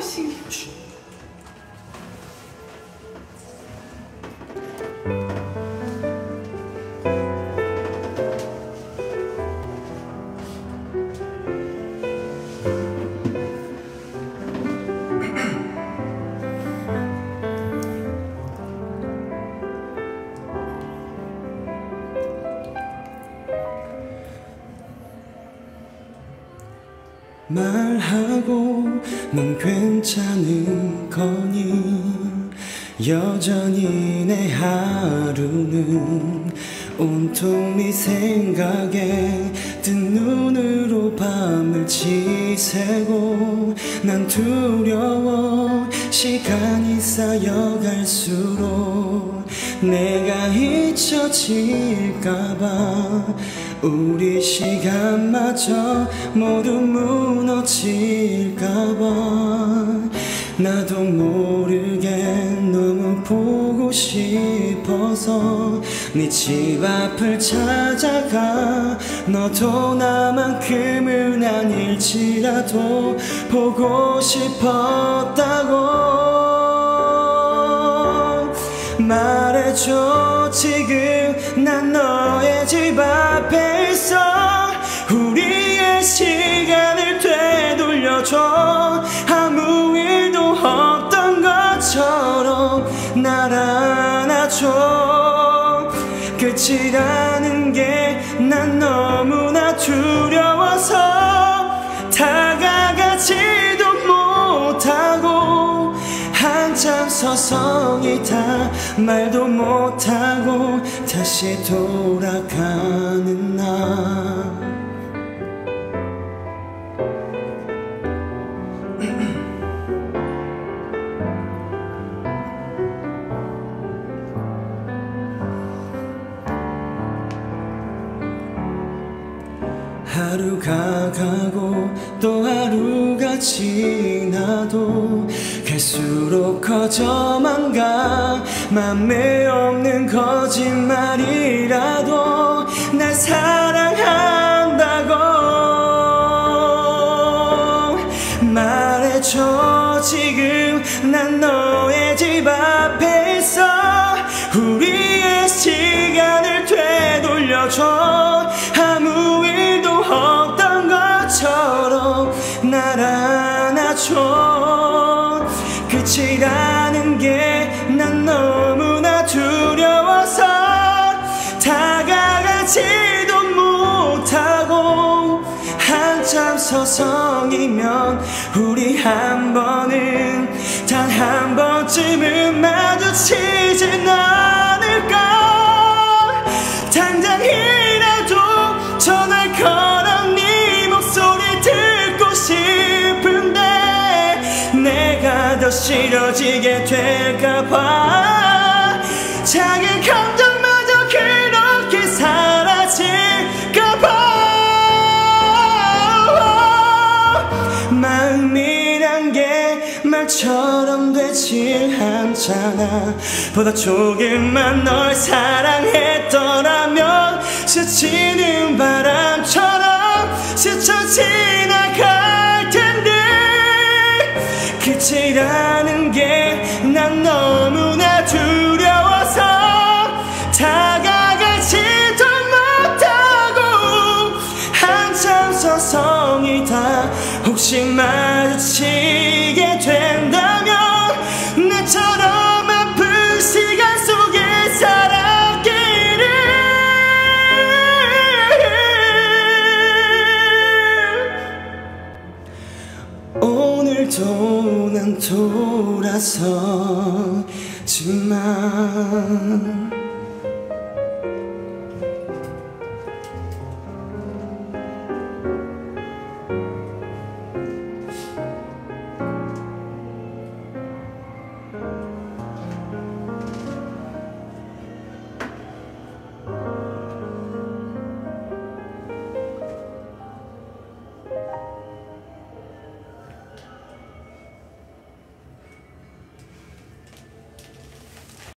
신기해. 말하고 넌 괜찮은 거니? 여전히 내 하루는 온통 네 생각에 뜬 눈으로 밤을 지새고 난 두려워. 시간이 쌓여갈수록 내가 잊혀질까봐 우리 시간마저 모두 무너질까봐 나도 모르게 너무 보고 싶어서 네 집 앞을 찾아가. 너도 나만큼은 아닐지라도 보고 싶었다고 말해줘. 지금 난 너의 집 앞에 있어. 우리의 시간을 되돌려줘. 아무 일도 없던 것처럼 날 안아줘. 끝이라는 게 난 너무나 두려워서 다가가지도 못하고 한참 서성이다 말도 못하고 다시 돌아가는 나. 하루가 가고 또 하루가 지나도 갈수록 커져만 가. 맘에 없는 거짓말이라도 날 사랑한다고 말해줘. 지금 난 너의 집 앞에 있어. 우리의 시간을 되돌려줘. 날 안아줘. 끝이라는 게 난 너무나 두려워서 다가가지도 못하고 한참 서성이면 우리 한 번은 단 한 번쯤은 마주치진 않을까. 당장이라도 전화를 걸어 네 목소리 듣고 싶은데 내가 더 싫어지게 될까봐 작은 감정마저 그렇게 사라질까봐. 마음이란 게 말처럼 되질 않잖아. 보다 조금만 널 사랑했더라면 스치는 바람처럼 스쳐 지나갈 텐데 끝이라는 게 난 너무나 두려워서 다가가지도 못하고 한참 서성이다. 혹시 마주치게 된다면 나처럼 아픈 시간 속에 살았기 오늘도 난 돌아서지만